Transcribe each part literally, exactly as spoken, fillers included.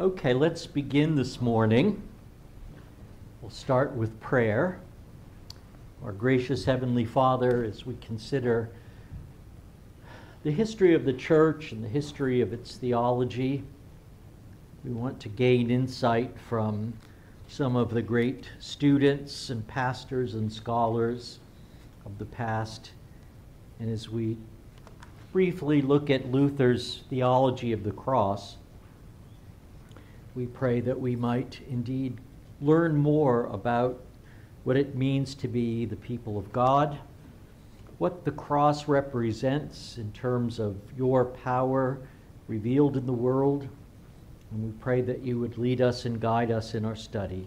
Okay, let's begin this morning. We'll start with prayer. Our gracious Heavenly Father, as we consider the history of the church and the history of its theology, we want to gain insight from some of the great students and pastors and scholars of the past. And as we briefly look at Luther's theology of the cross, we pray that we might indeed learn more about what it means to be the people of God, what the cross represents in terms of your power revealed in the world, and we pray that you would lead us and guide us in our study.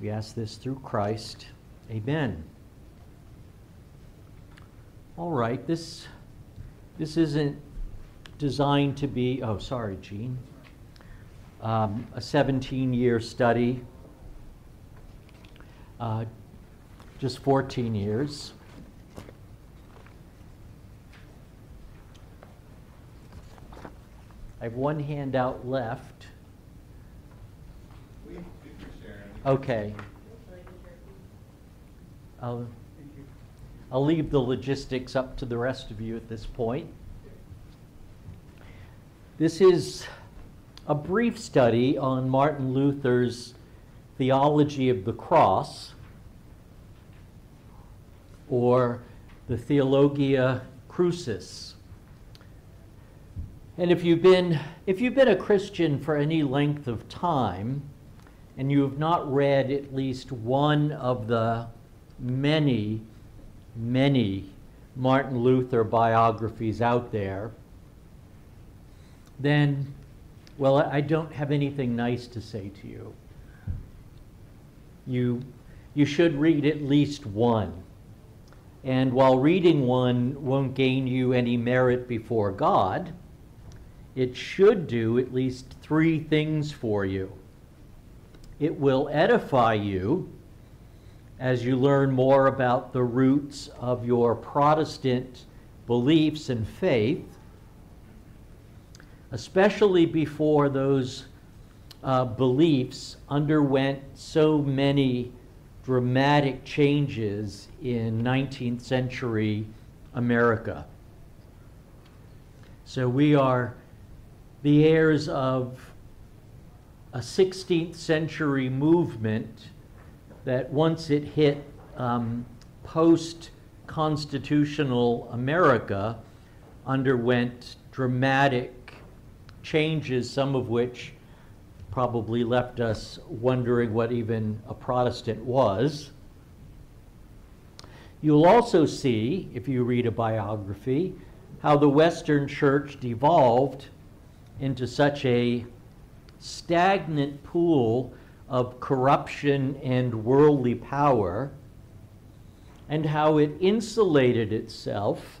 We ask this through Christ. Amen. All right, this, this isn't designed to be, oh, sorry, Gene, um, a seventeen-year study, uh, just fourteen years. I have one handout left. We have pictures, Sharon. Okay. I'll, I'll leave the logistics up to the rest of you at this point. This is a brief study on Martin Luther's theology of the cross, or the Theologia Crucis. And if you've been, if you've been a Christian for any length of time, and you have not read at least one of the many, many Martin Luther biographies out there, then, well, I don't have anything nice to say to you. You, you should read at least one. And while reading one won't gain you any merit before God, it should do at least three things for you. It will edify you as you learn more about the roots of your Protestant beliefs and faith, especially before those uh, beliefs underwent so many dramatic changes in nineteenth century America. So we are the heirs of a sixteenth century movement that once it hit um, post-constitutional America, underwent dramatic changes, some of which probably left us wondering what even a Protestant was. You'll also see, if you read a biography, how the Western Church devolved into such a stagnant pool of corruption and worldly power, and how it insulated itself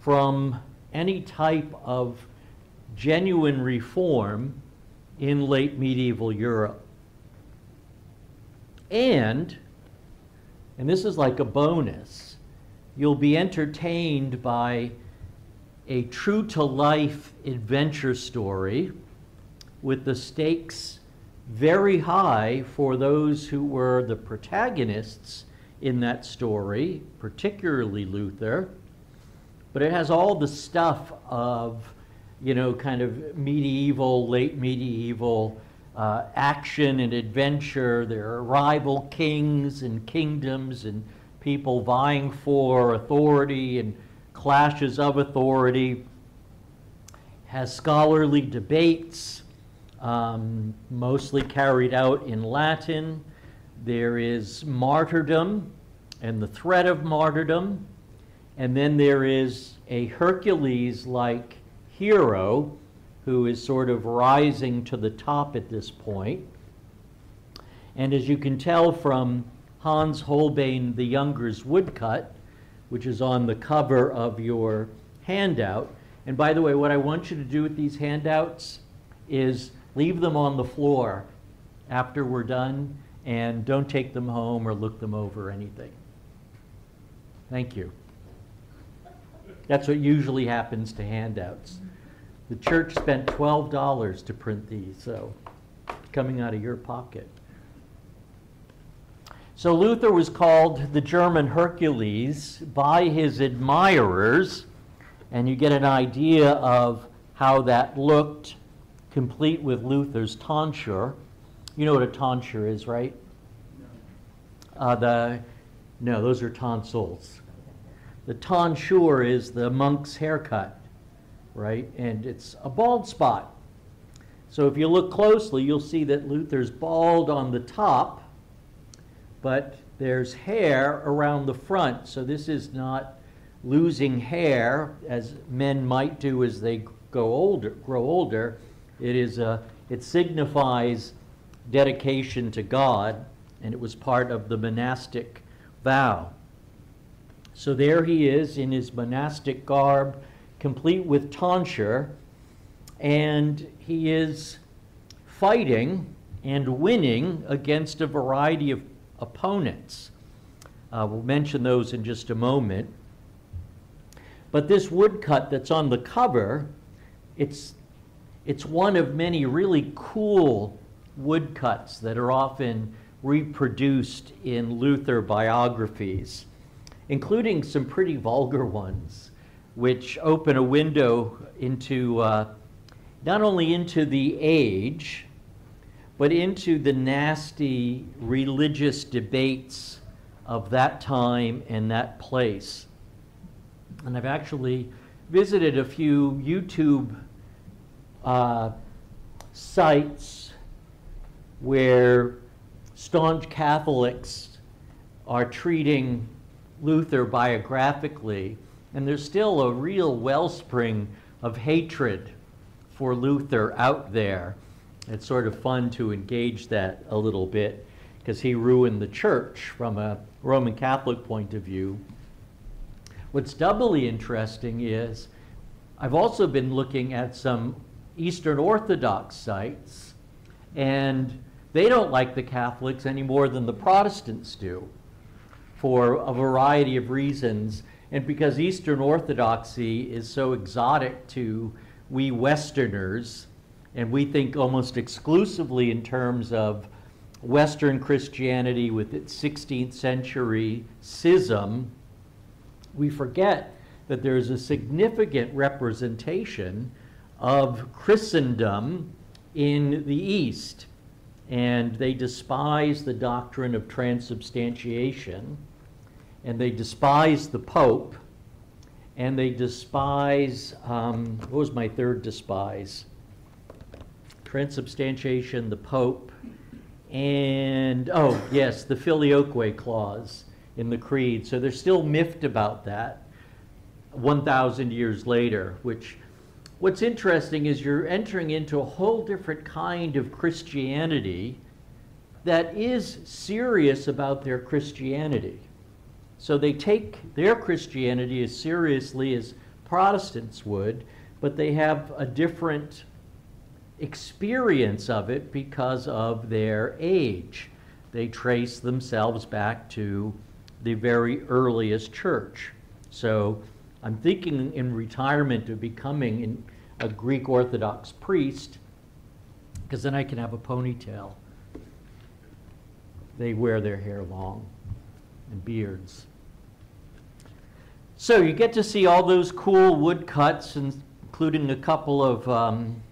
from any type of genuine reform in late medieval Europe. And, and this is like a bonus, you'll be entertained by a true-to-life adventure story with the stakes very high for those who were the protagonists in that story, particularly Luther. But it has all the stuff of, you know, kind of medieval, late medieval uh, action and adventure. There are rival kings and kingdoms and people vying for authority and clashes of authority, has scholarly debates, um, mostly carried out in Latin. There is martyrdom and the threat of martyrdom. And then there is a Hercules-like hero who is sort of rising to the top at this point. And as you can tell from Hans Holbein the Younger's woodcut, which is on the cover of your handout. And by the way, what I want you to do with these handouts is leave them on the floor after we're done, and don't take them home or look them over or anything. Thank you. That's what usually happens to handouts. The church spent twelve dollars to print these, so coming out of your pocket. So Luther was called the German Hercules by his admirers, and you get an idea of how that looked, complete with Luther's tonsure. You know what a tonsure is, right? Uh, the, no, those are tonsils. The tonsure is the monk's haircut, right? And it's a bald spot. So if you look closely, you'll see that Luther's bald on the top, but there's hair around the front. So this is not losing hair as men might do as they go older, grow older. It is a, it signifies dedication to God, and it was part of the monastic vow. So there he is in his monastic garb, complete with tonsure, and he is fighting and winning against a variety of opponents. Uh, we'll mention those in just a moment. But this woodcut that's on the cover, it's, it's one of many really cool woodcuts that are often reproduced in Luther biographies, including some pretty vulgar ones, which open a window into uh, not only into the age, but into the nasty religious debates of that time and that place. And I've actually visited a few YouTube uh, sites where staunch Catholics are treating Luther biographically, and there's still a real wellspring of hatred for Luther out there. It's sort of fun to engage that a little bit, because he ruined the church from a Roman Catholic point of view. What's doubly interesting is I've also been looking at some Eastern Orthodox sites, and they don't like the Catholics any more than the Protestants do, for a variety of reasons, and because Eastern Orthodoxy is so exotic to we Westerners, and we think almost exclusively in terms of Western Christianity with its sixteenth century schism, we forget that there is a significant representation of Christendom in the East, and they despise the doctrine of transubstantiation, and they despise the Pope, and they despise, um, what was my third despise? Transubstantiation, the Pope, and, oh, yes, the Filioque clause in the Creed. So they're still miffed about that one thousand years later, which, what's interesting is you're entering into a whole different kind of Christianity that is serious about their Christianity. So they take their Christianity as seriously as Protestants would, but they have a different experience of it because of their age. They trace themselves back to the very earliest church. So I'm thinking in retirement of becoming an, a Greek Orthodox priest, because then I can have a ponytail. They wear their hair long and beards. So you get to see all those cool woodcuts, including a couple of um,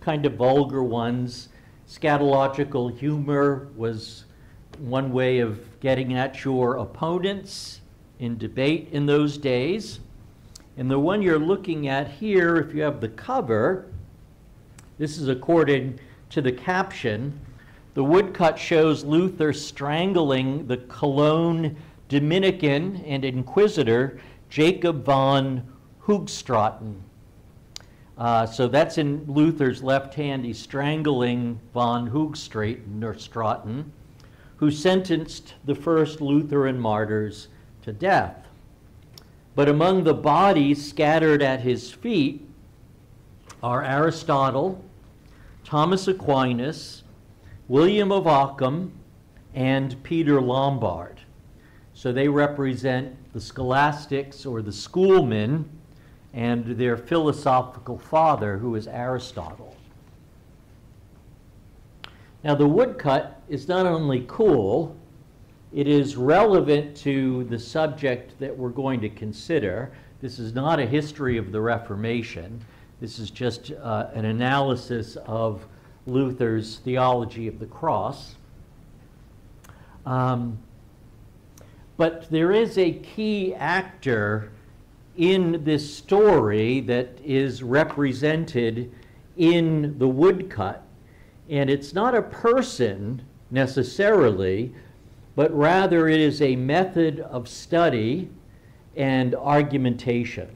kind of vulgar ones. Scatological humor was one way of getting at your opponents in debate in those days. And the one you're looking at here, if you have the cover, this is according to the caption. The woodcut shows Luther strangling the Cologne Dominican and Inquisitor Jacob von Hoogstraten. Uh, so that's in Luther's left hand. He's strangling von Hoogstraten, or Straten, who sentenced the first Lutheran martyrs to death. But among the bodies scattered at his feet are Aristotle, Thomas Aquinas, William of Ockham, and Peter Lombard. So they represent the scholastics, or the schoolmen, and their philosophical father, who is Aristotle. Now, the woodcut is not only cool, it is relevant to the subject that we're going to consider. This is not a history of the Reformation. This is just uh, an analysis of Luther's theology of the cross. Um, but there is a key actor in this story that is represented in the woodcut. And it's not a person necessarily, but rather it is a method of study and argumentation.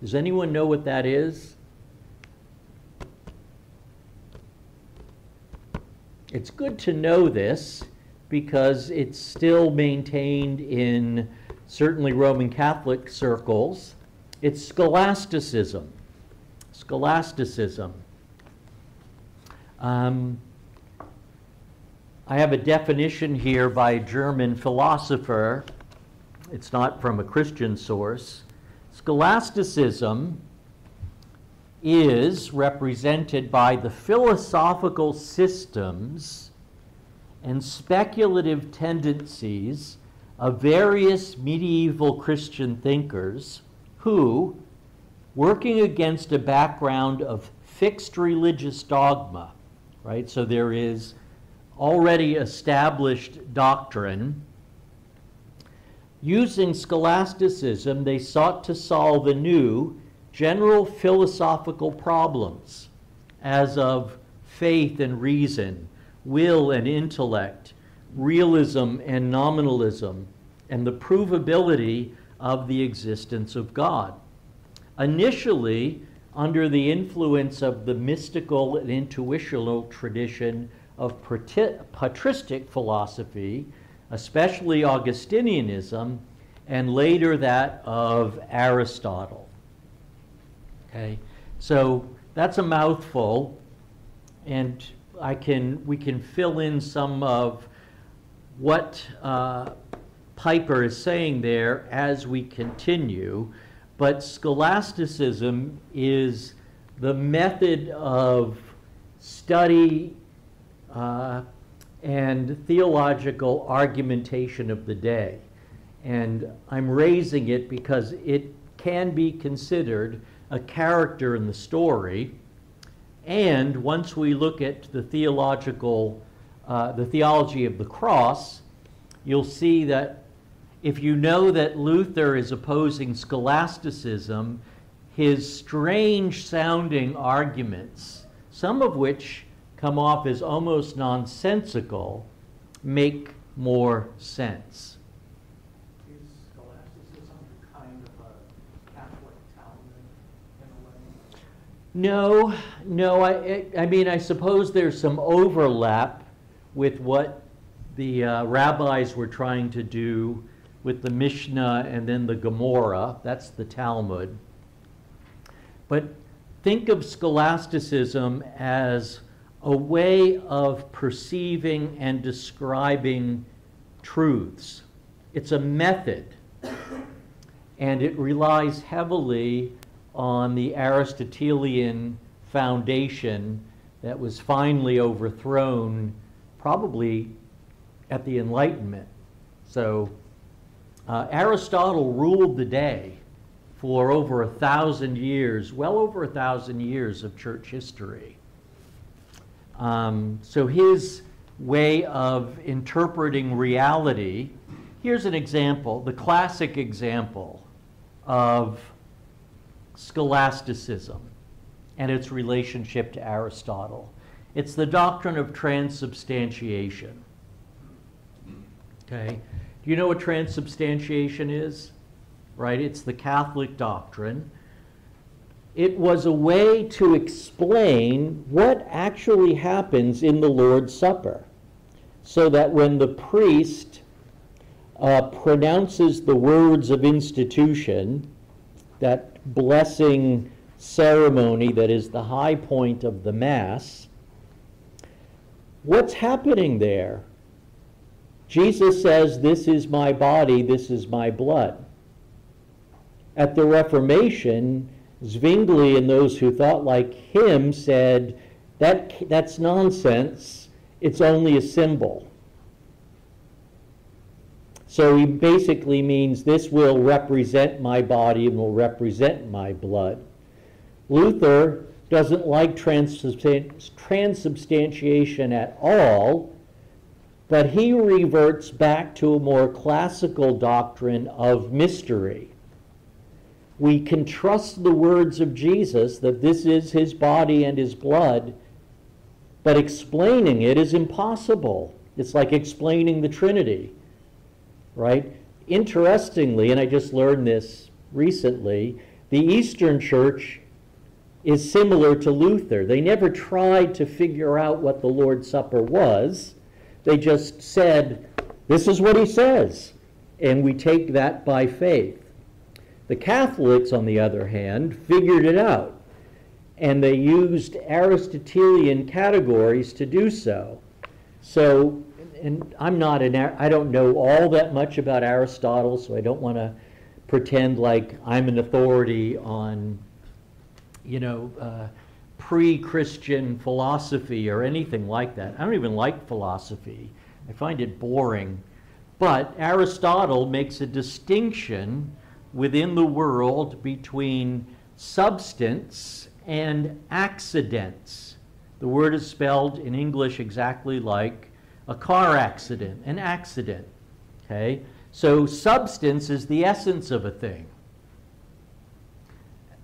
Does anyone know what that is? It's good to know this because it's still maintained in certainly Roman Catholic circles. It's scholasticism. Scholasticism. Um, I have a definition here by a German philosopher. It's not from a Christian source. Scholasticism is represented by the philosophical systems and speculative tendencies of various medieval Christian thinkers who, working against a background of fixed religious dogma, right? So there is already established doctrine. Using scholasticism, they sought to solve anew general philosophical problems as of faith and reason, will and intellect, realism and nominalism, and the provability of the existence of God. Initially, under the influence of the mystical and intuitional tradition of patristic philosophy, especially Augustinianism, and later that of Aristotle. Okay, so that's a mouthful, and I can we can fill in some of what uh, Piper is saying there as we continue. But scholasticism is the method of study uh, and theological argumentation of the day. And I'm raising it because it can be considered a character in the story. And once we look at the theological, uh, the theology of the cross, you'll see that if you know that Luther is opposing scholasticism, his strange-sounding arguments, some of which come off as almost nonsensical, make more sense. Is scholasticism kind of a Catholic Talmud in a way? No, no. I, I mean, I suppose there's some overlap with what the uh, rabbis were trying to do with the Mishnah and then the Gemara. That's the Talmud. But think of scholasticism as a way of perceiving and describing truths. It's a method, and it relies heavily on the Aristotelian foundation that was finally overthrown probably at the Enlightenment. So Uh, Aristotle ruled the day for over a thousand years, well over a thousand years of church history. Um, so his way of interpreting reality, here's an example, the classic example of scholasticism and its relationship to Aristotle. It's the doctrine of transubstantiation. Okay. Do you know what transubstantiation is? Right? It's the Catholic doctrine. It was a way to explain what actually happens in the Lord's Supper, so that when the priest uh, pronounces the words of institution, that blessing ceremony that is the high point of the Mass, what's happening there? Jesus says, "This is my body, this is my blood." At the Reformation, Zwingli and those who thought like him said, that, that's nonsense. It's only a symbol. So he basically means this will represent my body and will represent my blood. Luther doesn't like transubstant- transubstantiation at all, but he reverts back to a more classical doctrine of mystery. We can trust the words of Jesus that this is his body and his blood, but explaining it is impossible. It's like explaining the Trinity, right? Interestingly, and I just learned this recently, the Eastern Church is similar to Luther. They never tried to figure out what the Lord's Supper was. They just said, this is what he says, and we take that by faith. The Catholics, on the other hand, figured it out, and they used Aristotelian categories to do so. So, and I'm not an, I don't know all that much about Aristotle, so I don't want to pretend like I'm an authority on, you know, uh, pre-Christian philosophy or anything like that. I don't even like philosophy. I find it boring. But Aristotle makes a distinction within the world between substance and accidents. The word is spelled in English exactly like a car accident, an accident, okay? So substance is the essence of a thing.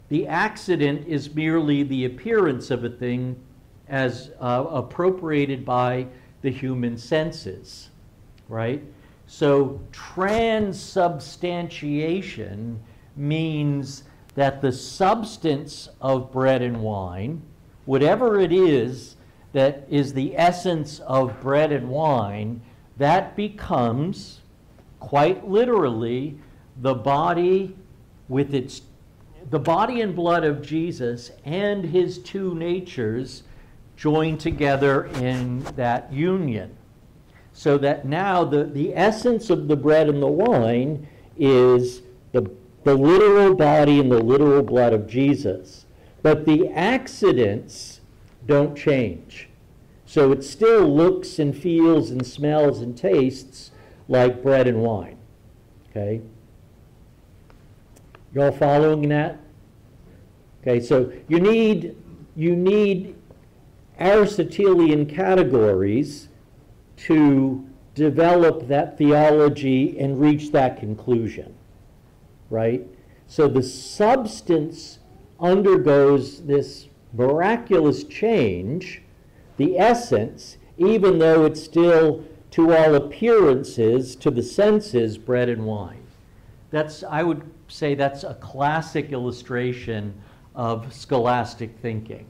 The accident is merely the appearance of a thing as uh, appropriated by the human senses, right? So transubstantiation means that the substance of bread and wine, whatever it is that is the essence of bread and wine, that becomes, quite literally, the body with its the body and blood of Jesus and his two natures joined together in that union. So that now the, the essence of the bread and the wine is the, the literal body and the literal blood of Jesus. But the accidents don't change. So it still looks and feels and smells and tastes like bread and wine. Okay? You all following that? Okay, so you need, you need Aristotelian categories to develop that theology and reach that conclusion, right? So the substance undergoes this miraculous change, the essence, even though it's still, to all appearances, to the senses, bread and wine. That's, I would say that's a classic illustration of scholastic thinking.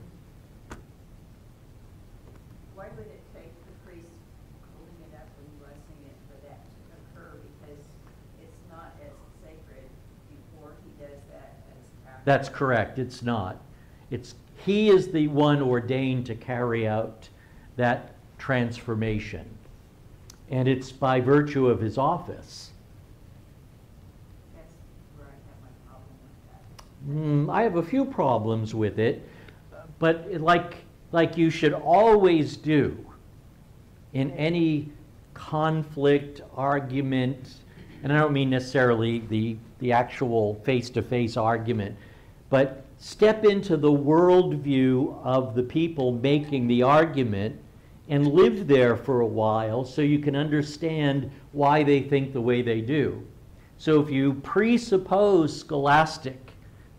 That's correct. It's not. It's he is the one ordained to carry out that transformation, and it's by virtue of his office. That's where I have my problem with that. Mm, I have a few problems with it, but like like you should always do in any conflict, argument, and I don't mean necessarily the the actual face-to-face argument, but step into the worldview of the people making the argument and live there for a while so you can understand why they think the way they do. So if you presuppose scholastic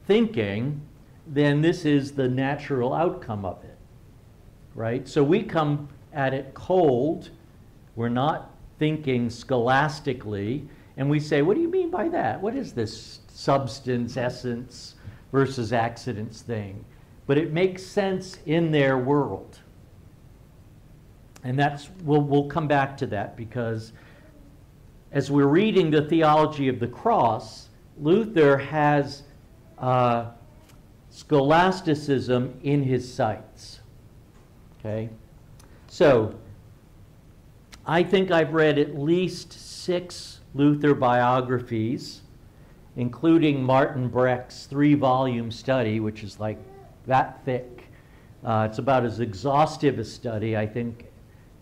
thinking, then this is the natural outcome of it, right? So we come at it cold. We're not thinking scholastically. And we say, what do you mean by that? What is this substance, essence versus accidents thing? But it makes sense in their world. And that's, we'll, we'll come back to that, because as we're reading the theology of the cross, Luther has uh, scholasticism in his sights. Okay? So I think I've read at least six Luther biographies, including Martin Breck's three-volume study, which is like that thick. Uh, it's about as exhaustive a study, I think,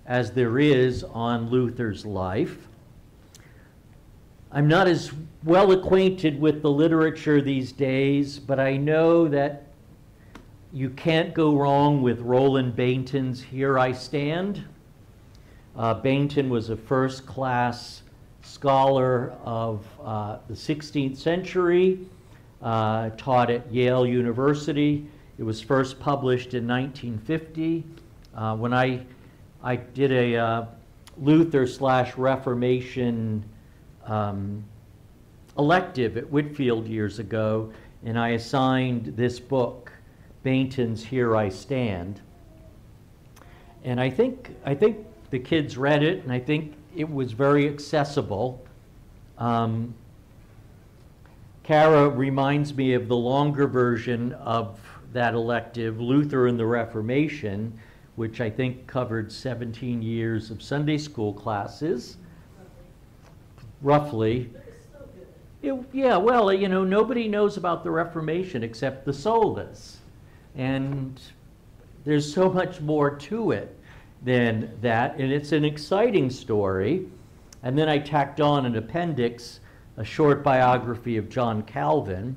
as there is on Luther's life. I'm not as well acquainted with the literature these days, but I know that you can't go wrong with Roland Bainton's Here I Stand. Uh, Bainton was a first-class scholar of uh, the sixteenth century, uh, taught at Yale University. It was first published in nineteen fifty. Uh, when I I did a uh, Luther slash Reformation um, elective at Whitfield years ago, and I assigned this book, Bainton's Here I Stand. And I think I think the kids read it, and I think it was very accessible. Um, Kara reminds me of the longer version of that elective, Luther and the Reformation, which I think covered seventeen years of Sunday school classes, roughly. It, yeah, well, you know, nobody knows about the Reformation except the solas. And there's so much more to it than that, and it's an exciting story. And then I tacked on an appendix, a short biography of John Calvin.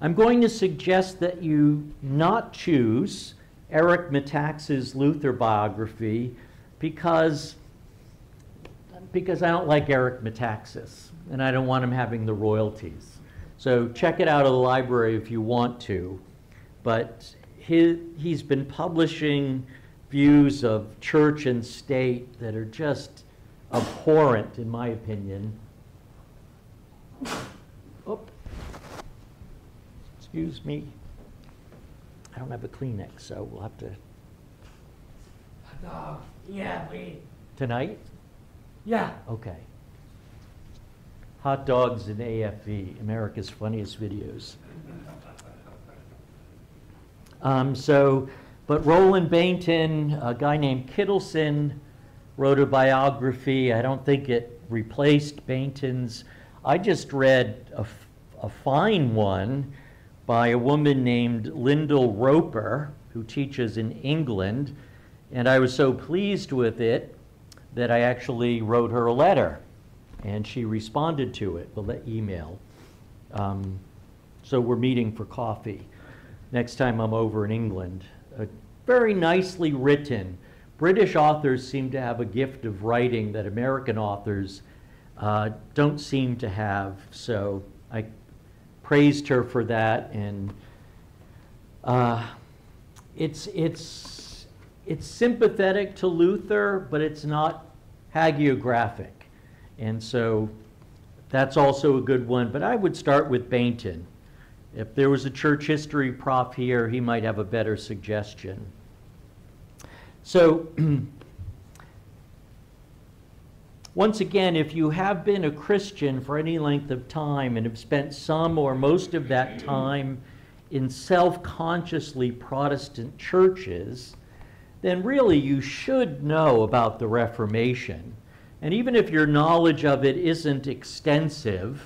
I'm going to suggest that you not choose Eric Metaxas' Luther biography because, because I don't like Eric Metaxas, and I don't want him having the royalties. So check it out of the library if you want to. But he, he's been publishing views of church and state that are just abhorrent, in my opinion. Oop. Excuse me. I don't have a Kleenex, so we'll have to. Oh, yeah, please. Tonight? Yeah. Okay. Hot dogs and A F V, America's Funniest Videos. Um, so, but Roland Bainton, a guy named Kittleson, wrote a biography. I don't think it replaced Bainton's. I just read a, a fine one by a woman named Lyndall Roper, who teaches in England. And I was so pleased with it that I actually wrote her a letter. And she responded to it with an email. Um, so we're meeting for coffee next time I'm over in England. Uh, very nicely written. British authors seem to have a gift of writing that American authors uh, don't seem to have. So I praised her for that, and uh, it's it's it's sympathetic to Luther, but it's not hagiographic, and so that's also a good one. But I would start with Bainton. If there was a church history prof here, he might have a better suggestion. So once again, if you have been a Christian for any length of time and have spent some or most of that time in self-consciously Protestant churches, then really you should know about the Reformation. And even if your knowledge of it isn't extensive,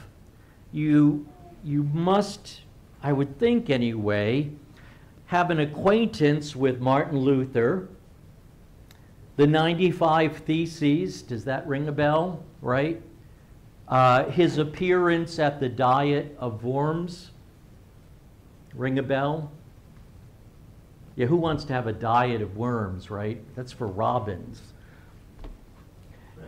you, you must, I would think anyway, have an acquaintance with Martin Luther, the ninety-five Theses, does that ring a bell, right? Uh, his appearance at the Diet of Worms, ring a bell? Yeah, who wants to have a Diet of Worms, right? That's for Robbins.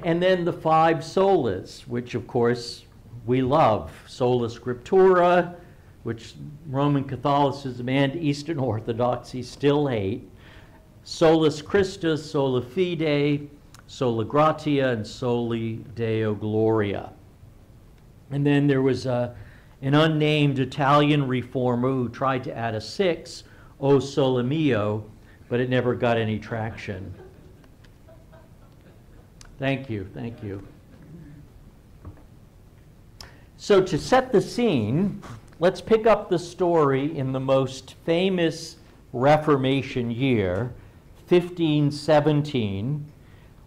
And then the five solas, which of course we love. Sola Scriptura, which Roman Catholicism and Eastern Orthodoxy still hate. Solus Christus, Sola Fide, Sola Gratia, and Soli Deo Gloria. And then there was a, an unnamed Italian reformer who tried to add a six, O Sole Mio, but it never got any traction. Thank you, thank you. So to set the scene, let's pick up the story in the most famous Reformation year, fifteen seventeen,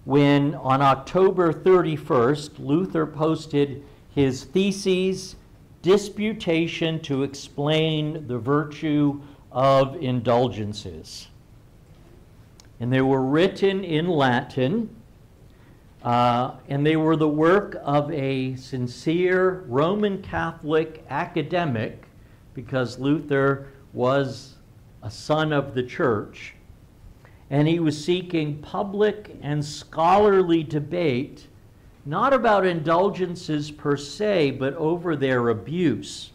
when on October thirty-first, Luther posted his theses, Disputation to Explain the Virtue of Indulgences. And they were written in Latin, uh, and they were the work of a sincere Roman Catholic academic, because Luther was a son of the church, and he was seeking public and scholarly debate, not about indulgences per se, but over their abuse.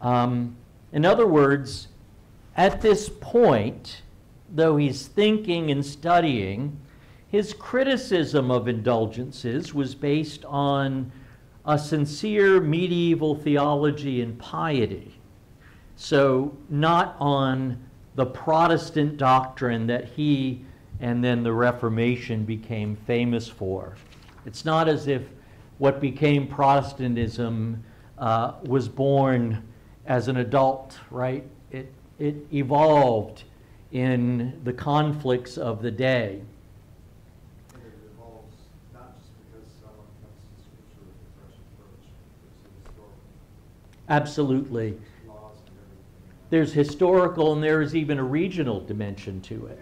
Um, in other words, at this point, though he's thinking and studying, his criticism of indulgences was based on a sincere medieval theology and piety. So not on the Protestant doctrine that he and then the Reformation became famous for. It's not as if what became Protestantism uh, was born as an adult, right? It, it evolved in the conflicts of the day. And it evolves not just because someone comes to Scripture with a fresh approach. There's historical. Absolutely. Laws and everything. There's historical, and there is even a regional dimension to it.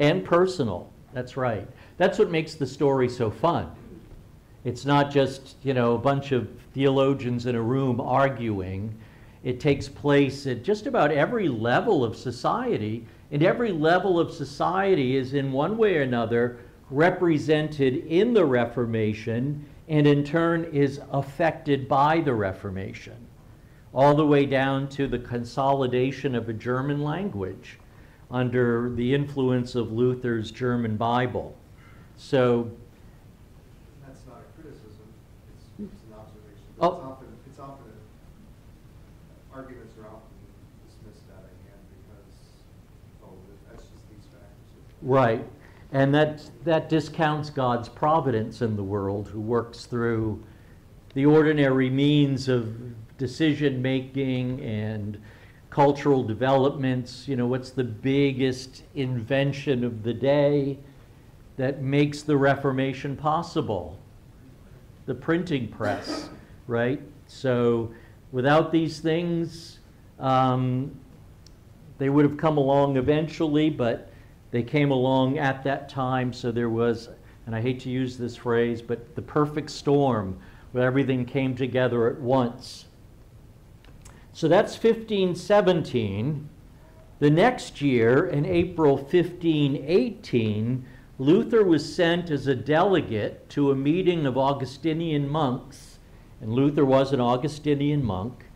And personal. And personal. That's right. That's what makes the story so fun. It's not just, you know, a bunch of theologians in a room arguing. It takes place at just about every level of society, and every level of society is in one way or another represented in the Reformation, and in turn is affected by the Reformation, all the way down to the consolidation of a German language under the influence of Luther's German Bible. So that's not a criticism, it's, it's an observation. But oh. it's, often, it's often, a, arguments are often dismissed out of hand because, oh, that's just these factors. Right, and that, that discounts God's providence in the world, who works through the ordinary means of decision-making and cultural developments. You know, what's the biggest invention of the day that makes the Reformation possible? The printing press, right? So without these things, um, they would have come along eventually, but they came along at that time, so there was, and I hate to use this phrase, but the perfect storm, where everything came together at once. So that's fifteen seventeen. The next year, in April fifteen eighteen, Luther was sent as a delegate to a meeting of Augustinian monks, and Luther was an Augustinian monk,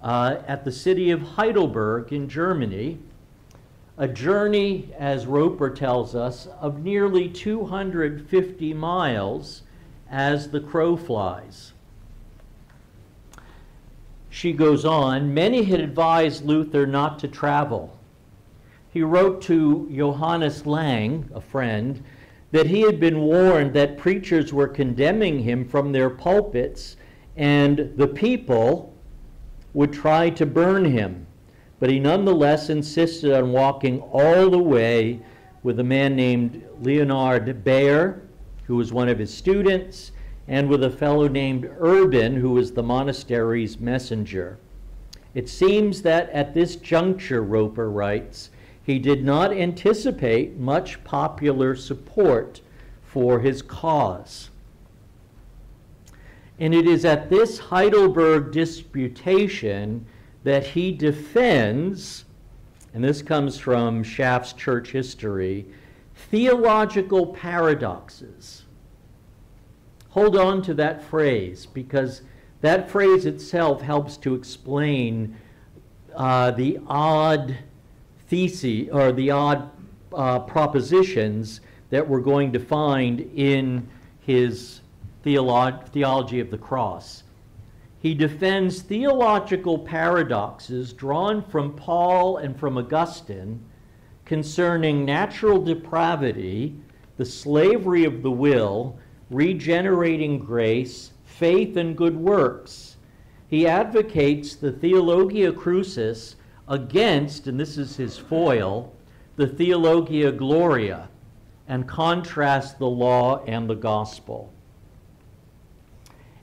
uh, at the city of Heidelberg in Germany, a journey, as Roper tells us, of nearly two hundred fifty miles as the crow flies. She goes on, many had advised Luther not to travel. He wrote to Johannes Lang, a friend, that he had been warned that preachers were condemning him from their pulpits and the people would try to burn him. But he nonetheless insisted on walking all the way with a man named Leonard Bayer, who was one of his students, and with a fellow named Urban, who was the monastery's messenger. It seems that at this juncture, Roper writes, he did not anticipate much popular support for his cause. And it is at this Heidelberg disputation that he defends, and this comes from Schaff's Church History, theological paradoxes. Hold on to that phrase, because that phrase itself helps to explain uh, the odd theses, or the odd uh, propositions that we're going to find in his theolo theology of the cross. He defends theological paradoxes drawn from Paul and from Augustine concerning natural depravity, the slavery of the will, regenerating grace, faith, and good works. He advocates the Theologia Crucis against, and this is his foil, the Theologia Gloria, and contrasts the law and the gospel.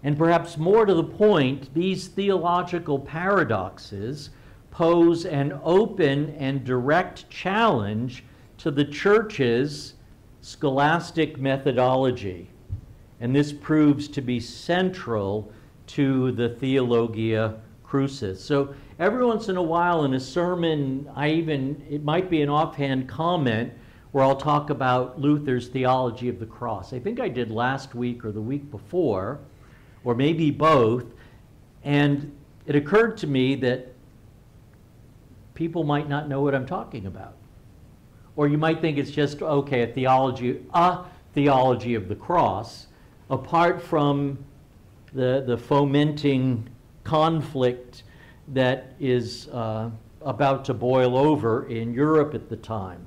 And perhaps more to the point, these theological paradoxes pose an open and direct challenge to the Church's scholastic methodology. And this proves to be central to the Theologia Crucis. So every once in a while in a sermon, I even, it might be an offhand comment where I'll talk about Luther's theology of the cross. I think I did last week or the week before, or maybe both, and it occurred to me that people might not know what I'm talking about. Or you might think it's just, okay, a theology, a theology of the cross, apart from the, the fomenting conflict that is uh, about to boil over in Europe at the time.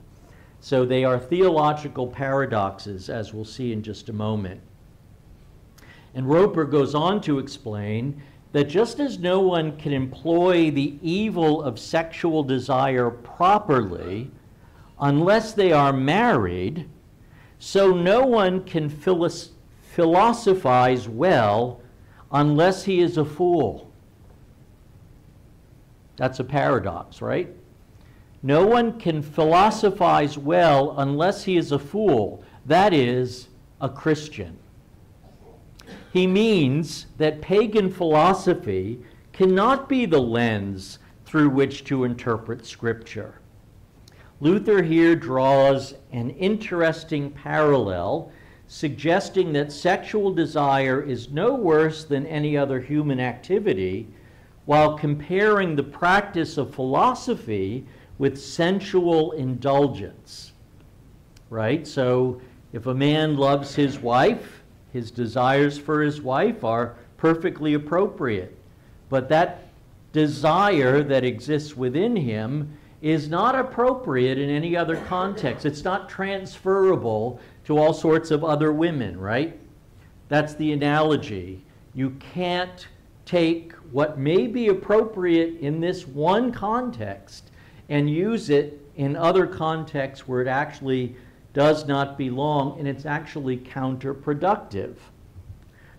So they are theological paradoxes, as we'll see in just a moment. And Roper goes on to explain that just as no one can employ the evil of sexual desire properly unless they are married, so no one can philos- philosophize well unless he is a fool. That's a paradox, right? No one can philosophize well unless he is a fool, that is, a Christian. He means that pagan philosophy cannot be the lens through which to interpret Scripture. Luther here draws an interesting parallel, suggesting that sexual desire is no worse than any other human activity, while comparing the practice of philosophy with sensual indulgence. Right? So if a man loves his wife, his desires for his wife are perfectly appropriate, but that desire that exists within him is not appropriate in any other context. It's not transferable to all sorts of other women, right? That's the analogy. You can't take what may be appropriate in this one context and use it in other contexts where it actually does not belong, and it's actually counterproductive.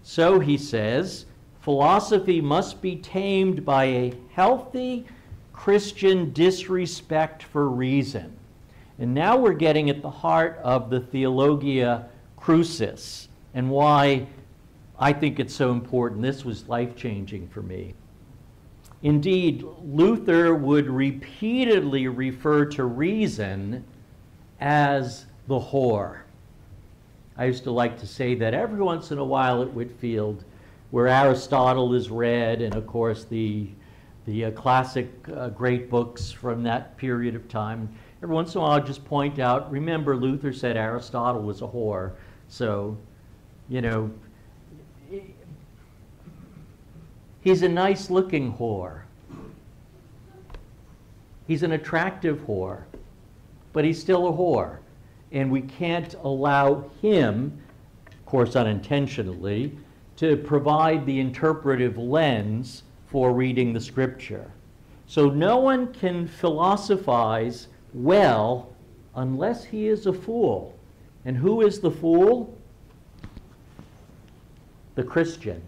So he says, philosophy must be tamed by a healthy Christian disrespect for reason. And now we're getting at the heart of the Theologia Crucis and why I think it's so important. This was life-changing for me. Indeed, Luther would repeatedly refer to reason as the whore. I used to like to say that every once in a while at Whitfield, where Aristotle is read, and of course the, the uh, classic uh, great books from that period of time, every once in a while I'll just point out, remember Luther said Aristotle was a whore, so, you know, he's a nice-looking whore. He's an attractive whore, but he's still a whore. And we can't allow him, of course unintentionally, to provide the interpretive lens for reading the Scripture. So no one can philosophize well unless he is a fool. And who is the fool? The Christian.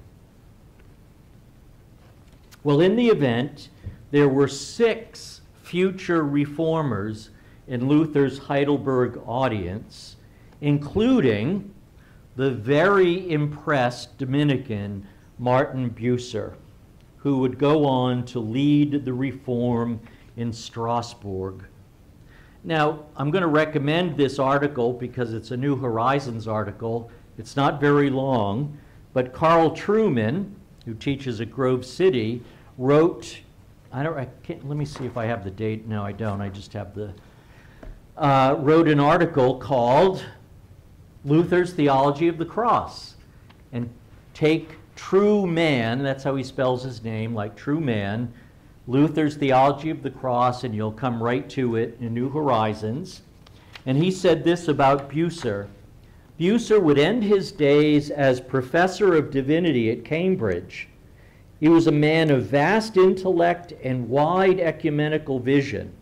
Well, in the event, there were six future reformers in Luther's Heidelberg audience, including the very impressed Dominican Martin Bucer, who would go on to lead the reform in Strasbourg. Now, I'm going to recommend this article because it's a New Horizons article. It's not very long, but Carl Truman, who teaches at Grove City, wrote, I don't, I can't, let me see if I have the date. No, I don't. I just have the Uh, wrote an article called Luther's Theology of the Cross. And take true man, that's how he spells his name, like true man, Luther's Theology of the Cross, and you'll come right to it in New Horizons. And he said this about Bucer. Bucer would end his days as professor of divinity at Cambridge. He was a man of vast intellect and wide ecumenical vision.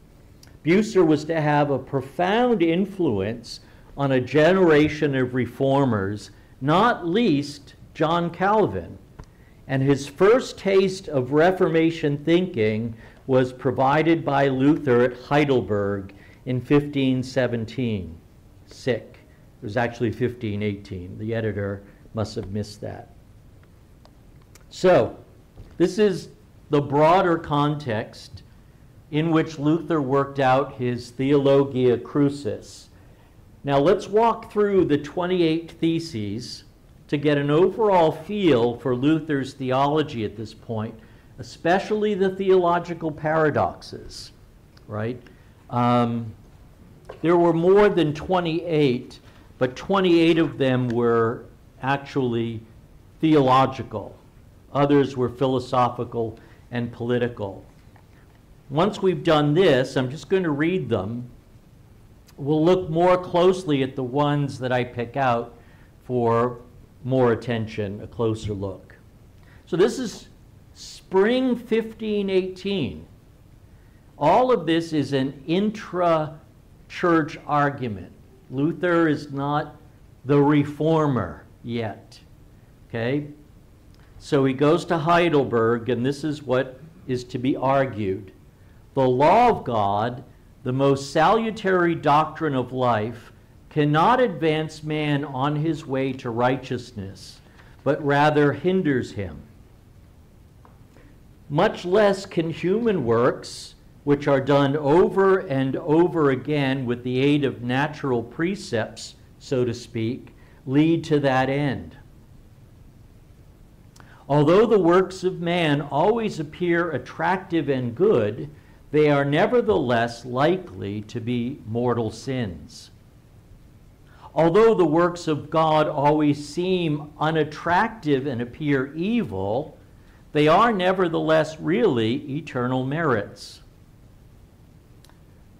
Bucer was to have a profound influence on a generation of reformers, not least John Calvin, and his first taste of Reformation thinking was provided by Luther at Heidelberg in fifteen seventeen, sick. It was actually fifteen eighteen. The editor must have missed that. So this is the broader context in which Luther worked out his Theologia Crucis. Now let's walk through the twenty-eight theses to get an overall feel for Luther's theology at this point, especially the theological paradoxes, right? Um, there were more than twenty-eight, but twenty-eight of them were actually theological. Others were philosophical and political. Once we've done this, I'm just going to read them. We'll look more closely at the ones that I pick out for more attention, a closer look. So this is spring fifteen eighteen. All of this is an intra-church argument. Luther is not the reformer yet, okay? So he goes to Heidelberg, and this is what is to be argued. The law of God, the most salutary doctrine of life, cannot advance man on his way to righteousness, but rather hinders him. Much less can human works, which are done over and over again with the aid of natural precepts, so to speak, lead to that end. Although the works of man always appear attractive and good, they are nevertheless likely to be mortal sins. Although the works of God always seem unattractive and appear evil, they are nevertheless really eternal merits.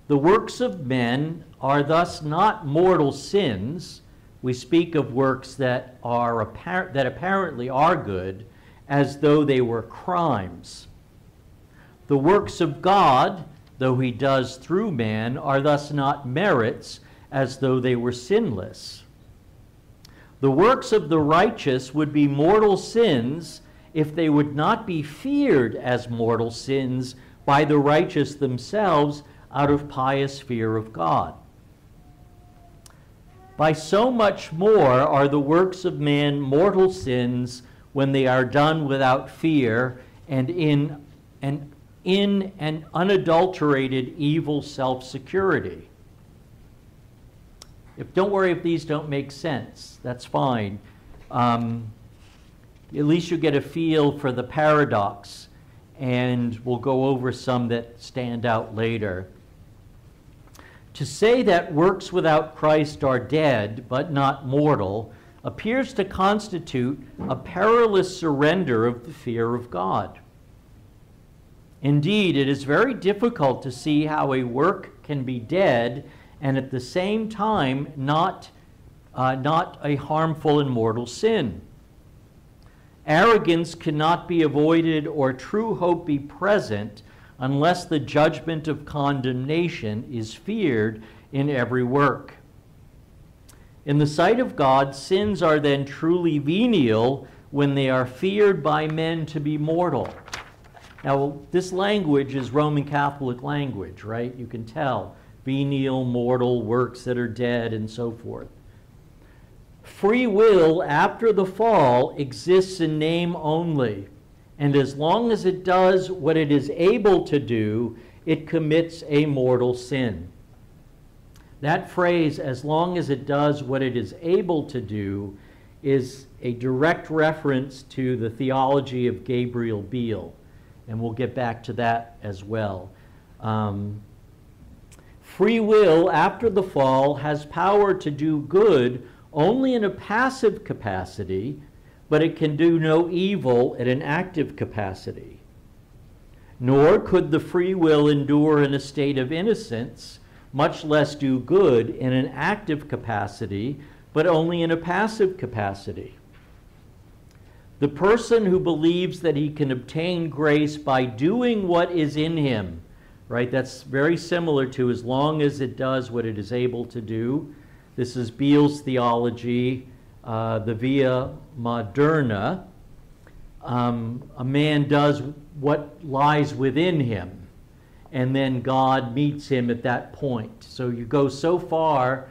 The works of men are thus not mortal sins. We speak of works that are appar- that apparently are good, as though they were crimes. The works of God, though he does through man, are thus not merits, as though they were sinless. The works of the righteous would be mortal sins if they would not be feared as mortal sins by the righteous themselves out of pious fear of God. By so much more are the works of man mortal sins when they are done without fear and in an in an unadulterated evil self-security. If, don't worry if these don't make sense. That's fine. Um, at least you get a feel for the paradox, and we'll go over some that stand out later. To say that works without Christ are dead but not mortal appears to constitute a perilous surrender of the fear of God. Indeed, it is very difficult to see how a work can be dead and at the same time not, uh, not a harmful and mortal sin. Arrogance cannot be avoided or true hope be present unless the judgment of condemnation is feared in every work. In the sight of God, sins are then truly venial when they are feared by men to be mortal. Now, this language is Roman Catholic language, right? You can tell. Venial, mortal, works that are dead, and so forth. Free will after the fall exists in name only. And as long as it does what it is able to do, it commits a mortal sin. That phrase, as long as it does what it is able to do, is a direct reference to the theology of Gabriel Biel. And we'll get back to that as well. Um, free will, after the fall, has power to do good only in a passive capacity, but it can do no evil in an active capacity. Nor could the free will endure in a state of innocence, much less do good in an active capacity, but only in a passive capacity. The person who believes that he can obtain grace by doing what is in him, right? That's very similar to as long as it does what it is able to do. This is Biel's theology, Uh, the Via Moderna, um, a man does what lies within him, and then God meets him at that point. So you go so far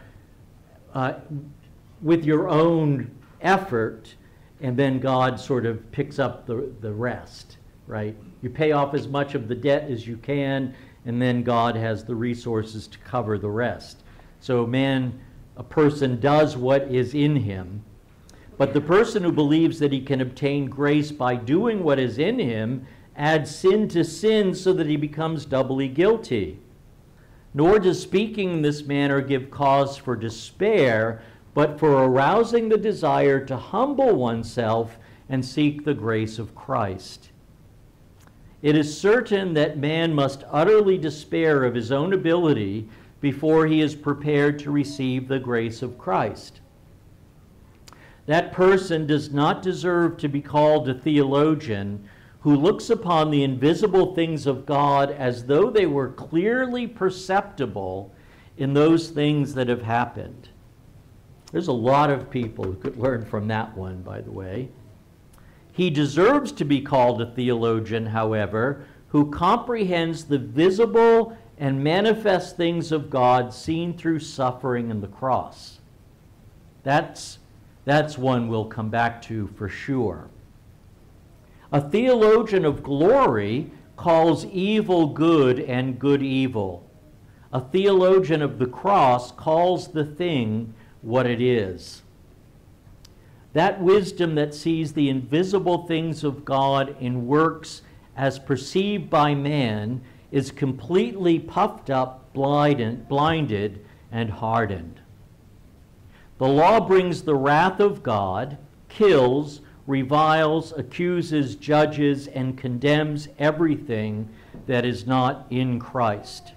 uh, with your own effort, and then God sort of picks up the, the rest, right? You pay off as much of the debt as you can, and then God has the resources to cover the rest. So man, a person does what is in him, but the person who believes that he can obtain grace by doing what is in him adds sin to sin so that he becomes doubly guilty. Nor does speaking in this manner give cause for despair, but for arousing the desire to humble oneself and seek the grace of Christ. It is certain that man must utterly despair of his own ability before he is prepared to receive the grace of Christ. That person does not deserve to be called a theologian who looks upon the invisible things of God as though they were clearly perceptible in those things that have happened. There's a lot of people who could learn from that one, by the way. He deserves to be called a theologian, however, who comprehends the visible and manifest things of God seen through suffering and the cross. That's, that's one we'll come back to for sure. A theologian of glory calls evil good and good evil. A theologian of the cross calls the thing what it is. That wisdom that sees the invisible things of God in works as perceived by man is completely puffed up, blinded, and hardened. The law brings the wrath of God, kills, reviles, accuses, judges, and condemns everything that is not in Christ.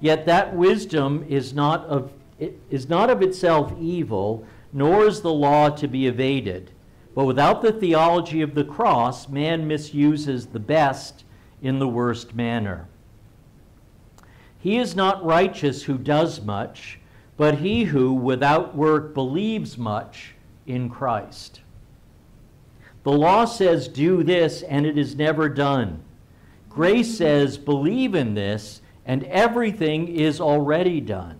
Yet that wisdom is not of, it is not of itself evil, nor is the law to be evaded. But without the theology of the cross, man misuses the best in the worst manner. He is not righteous who does much, but he who, without work, believes much in Christ. The law says, do this, and it is never done. Grace says, believe in this, and everything is already done.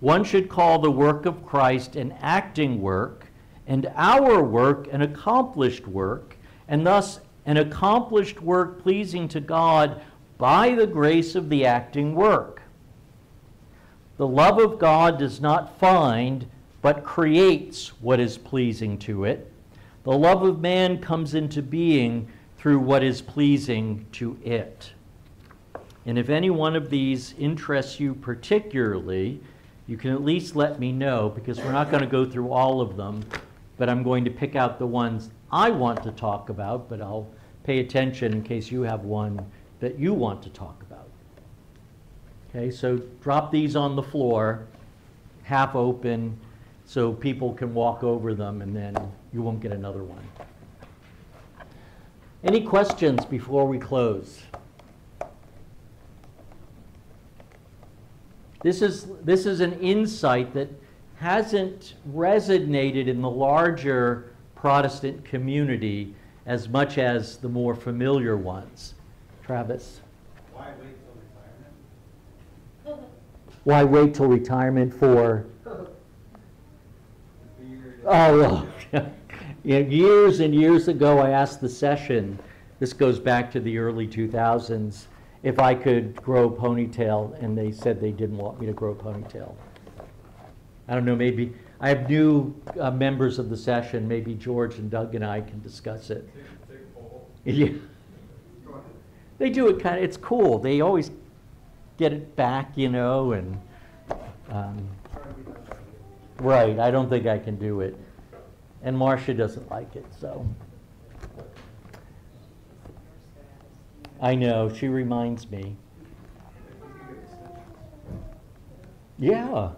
One should call the work of Christ an acting work, and our work an accomplished work, and thus an accomplished work pleasing to God by the grace of the acting work. The love of God does not find, but creates what is pleasing to it. The love of man comes into being through what is pleasing to it. And if any one of these interests you particularly, you can at least let me know, because we're not going to go through all of them, but I'm going to pick out the ones I want to talk about, but I'll pay attention in case you have one that you want to talk about. Okay, so drop these on the floor, half open, so people can walk over them, and then you won't get another one. Any questions before we close? This is, this is an insight that hasn't resonated in the larger Protestant community as much as the more familiar ones. Travis? Why wait till retirement? Why wait till retirement for? Oh, years and years ago, I asked the session, this goes back to the early two thousands, if I could grow a ponytail, and they said they didn't want me to grow a ponytail. I don't know, maybe I have new uh, members of the session. Maybe George and Doug and I can discuss it. Take, take bowl. Yeah. They do it kind of, it's cool. They always get it back, you know, and. Um, Right, I don't think I can do it. And Marcia doesn't like it, so. I know, she reminds me. Yeah.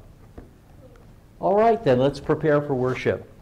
All right, then, let's prepare for worship.